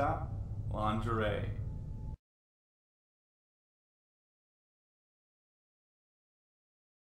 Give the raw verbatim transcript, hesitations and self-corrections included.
Stop Lingerie.